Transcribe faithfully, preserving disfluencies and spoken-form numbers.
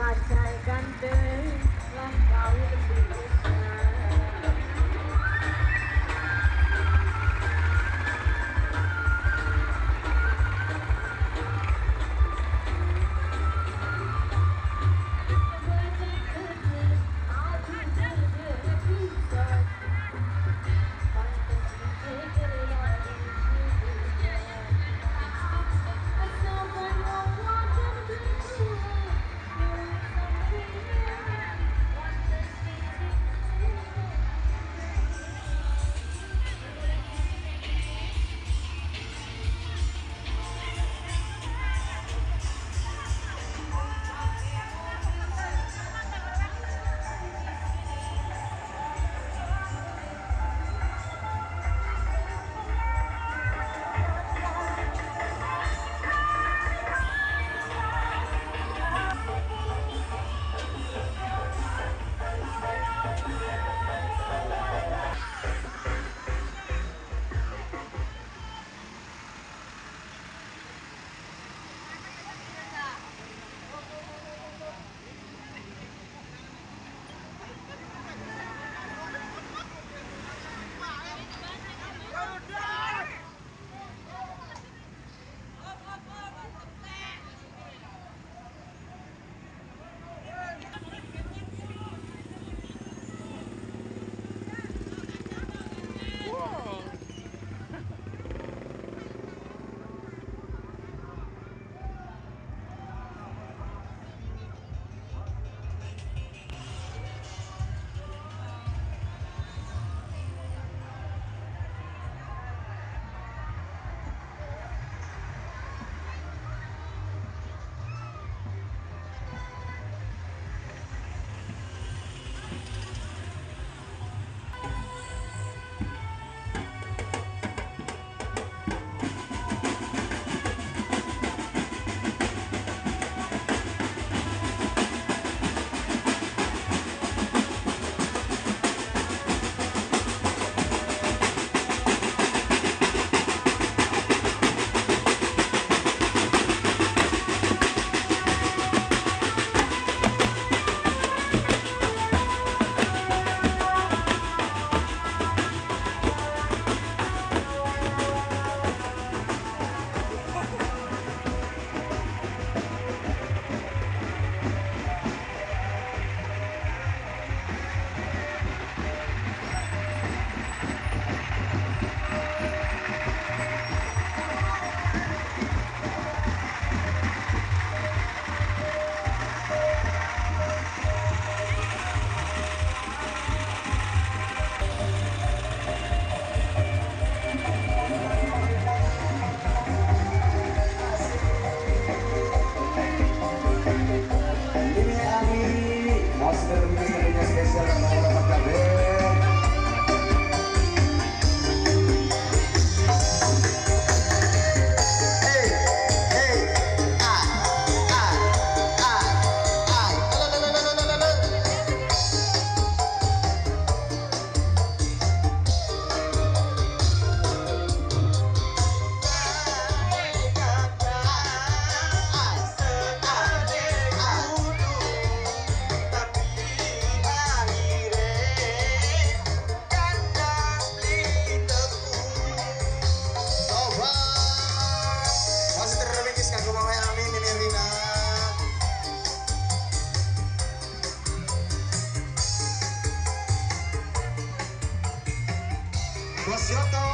wajahkan dengan kau berpisah. Yo